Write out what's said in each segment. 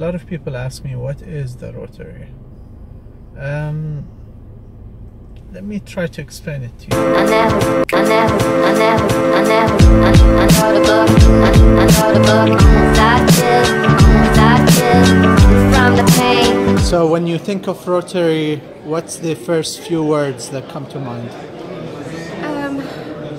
A lot of people ask me, what is the Rotary? Let me try to explain it to you. So when you think of Rotary, what's the first few words that come to mind?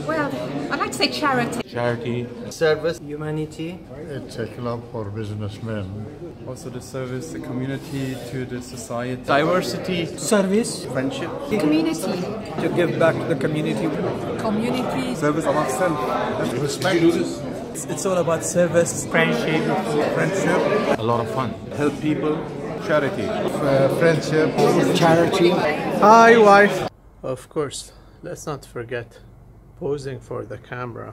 Well, I'd like to say charity. Charity. Service. Humanity. It's a club for businessmen. Also the service, the community, to the society. Diversity. Service. Friendship. Community. To give back to the community. Community. Service of ourselves. Respect. It's all about service. Friendship. Friendship. A lot of fun. Help people. Charity. Friendship. Charity. Hi, wife. Of course, let's not forget posing for the camera.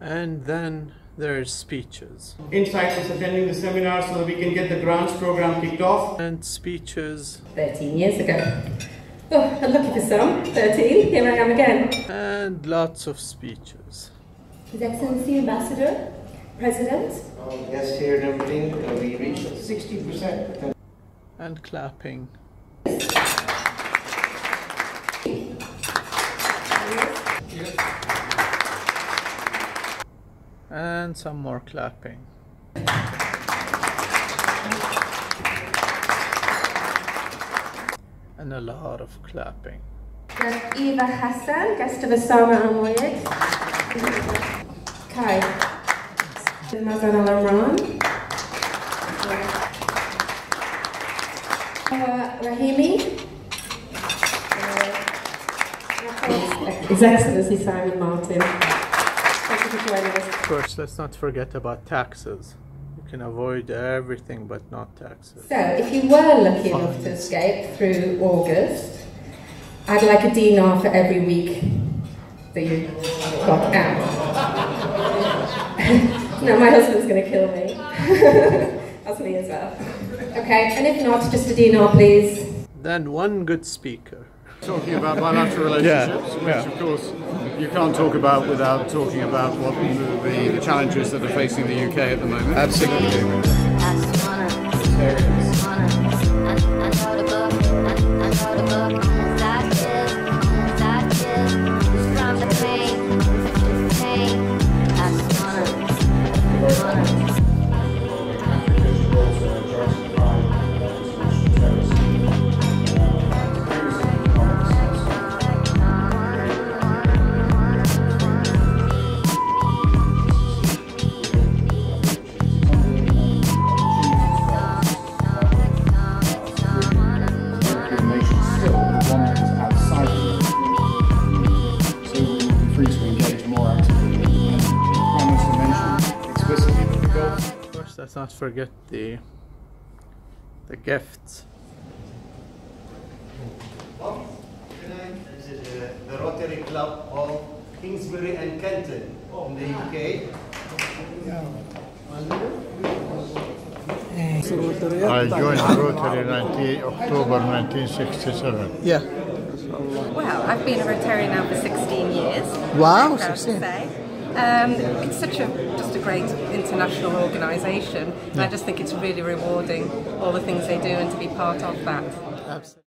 And then there's speeches. Insight is attending the seminar so that we can get the grants program kicked off. And speeches. 13 years ago. Oh, I'm lucky for some. 13, here I am again. And lots of speeches. His Excellency Ambassador. President? Yes, here and everything, we reached 60%. And clapping. Yes. And some more clapping. And a lot of clapping. That's Eva Hassan, guest of Sava and Kai. Rahimi, His Excellency Simon Martin. Thank you for joining us. Of course, let's not forget about taxes. You can avoid everything but not taxes. So, if you were lucky enough to escape through August, I'd like a dinar for every week that you got out. No, my husband's going to kill me. That's me as well. Okay, and if not, just a dinar, please. Then one good speaker. Talking about bilateral relationships, which of course you can't talk about without talking about what the challenges that are facing the UK at the moment. Absolutely. Let's not forget the gifts. This is the Rotary Club of Kingsbury and Kenton in the UK. I joined the Rotary October 1967. Yeah. Well, I've been a Rotarian now for 16 years. Wow, 16. It's such just a great international organisation, and I just think it's really rewarding, all the things they do, and to be part of that. Absolutely.